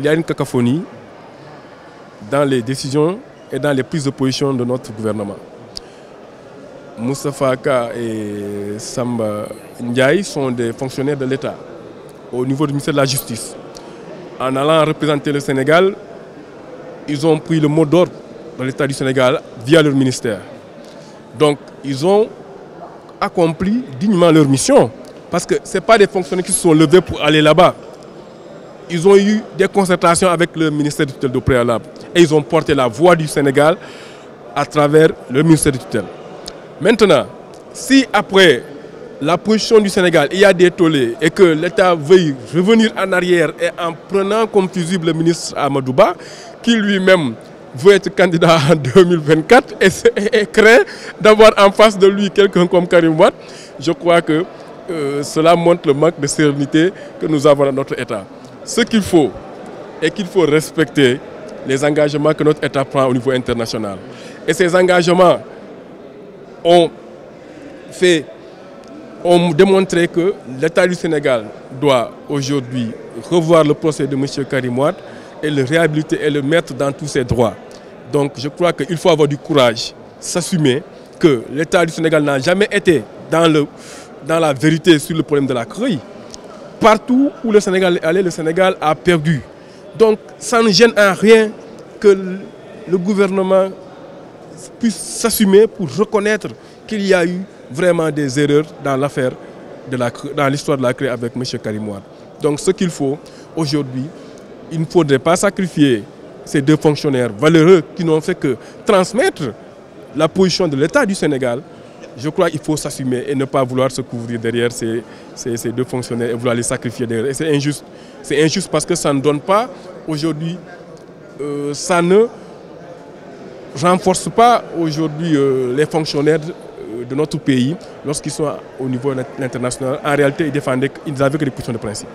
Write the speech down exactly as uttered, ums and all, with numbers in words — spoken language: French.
il y a une cacophonie dans les décisions et dans les prises de position de notre gouvernement. Moustapha Ka et Samba Ndiaye sont des fonctionnaires de l'État au niveau du ministère de la Justice. En allant représenter le Sénégal, ils ont pris le mot d'ordre de l'État du Sénégal via leur ministère. Donc, ils ont accompli dignement leur mission, parce que ce n'est pas des fonctionnaires qui se sont levés pour aller là-bas. Ils ont eu des concertations avec le ministère du tutelle de préalable et ils ont porté la voix du Sénégal à travers le ministère du tutelle. Maintenant, si après la position du Sénégal il y a des tollés et que l'État veuille revenir en arrière et en prenant comme fusible le ministre Amadou Ba, qui lui-même veut être candidat en deux mille vingt-quatre et, et, et craint d'avoir en face de lui quelqu'un comme Karim Wade, je crois que euh, cela montre le manque de sérénité que nous avons dans notre État. Ce qu'il faut, et qu'il faut respecter les engagements que notre État prend au niveau international. Et ces engagements ont fait, ont démontré que l'État du Sénégal doit aujourd'hui revoir le procès de M. Karim Wade et le réhabiliter et le mettre dans tous ses droits. Donc je crois qu'il faut avoir du courage, s'assumer que l'État du Sénégal n'a jamais été dans, le, dans la vérité sur le problème de la CREI. Partout où le Sénégal est allé, le Sénégal a perdu. Donc, ça ne gêne en rien que le gouvernement puisse s'assumer pour reconnaître qu'il y a eu vraiment des erreurs dans l'affaire, dans l'histoire de la CREI avec M. Karim Wade. Donc, ce qu'il faut aujourd'hui, il ne faudrait pas sacrifier ces deux fonctionnaires valeureux qui n'ont fait que transmettre la position de l'État du Sénégal. Je crois qu'il faut s'assumer et ne pas vouloir se couvrir derrière ces, ces, ces deux fonctionnaires et vouloir les sacrifier derrière. C'est injuste. C'est injuste parce que ça ne donne pas aujourd'hui, euh, ça ne renforce pas aujourd'hui euh, les fonctionnaires de, de notre pays lorsqu'ils sont au niveau international. En réalité, ils défendaient, ils avaient que des positions de principe.